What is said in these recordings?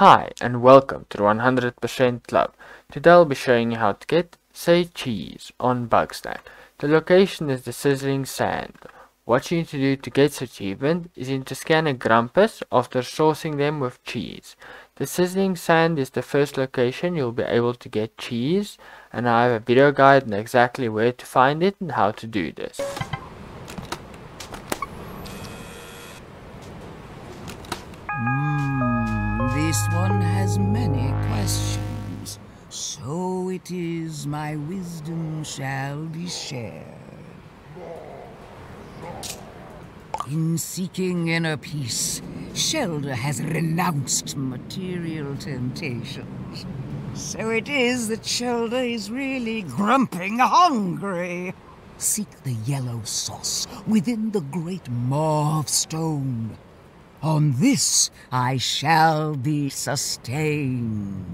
Hi and welcome to the 100% Club. Today I'll be showing you how to get, say, cheese on Bugsnax. The location is the Sizzling Sand. What you need to do to get this achievement is you need to scan a grumpus after sourcing them with cheese. The Sizzling Sand is the first location you'll be able to get cheese, and I have a video guide on exactly where to find it and how to do this. This one has many questions, so it is my wisdom shall be shared. In seeking inner peace, Shelder has renounced material temptations. So it is that Shelder is really grumping hungry. Seek the yellow sauce within the great maw of stone. On this, I shall be sustained.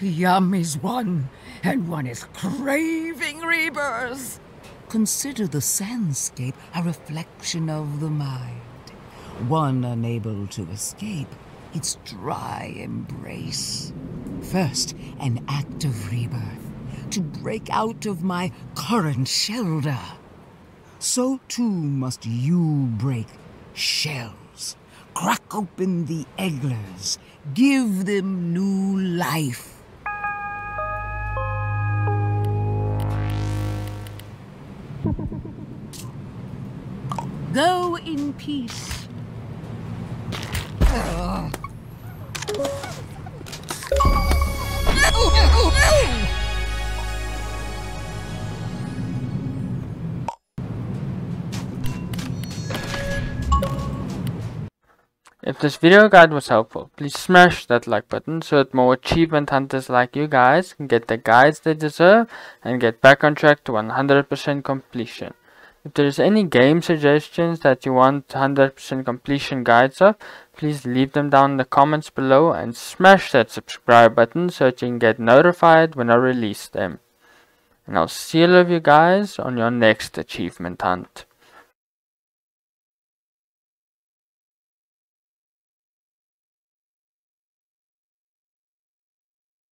Yum is one, and one is craving rebirth. Consider the sandscape a reflection of the mind. One unable to escape its dry embrace. First, an act of rebirth, to break out of my current shelter. So too must you break shells, crack open the egglers, give them new life. Go in peace. If this video guide was helpful, please smash that like button so that more achievement hunters like you guys can get the guides they deserve and get back on track to 100% completion. If there is any game suggestions that you want 100% completion guides of, please leave them down in the comments below and smash that subscribe button so that you can get notified when I release them. And I'll see all of you guys on your next achievement hunt.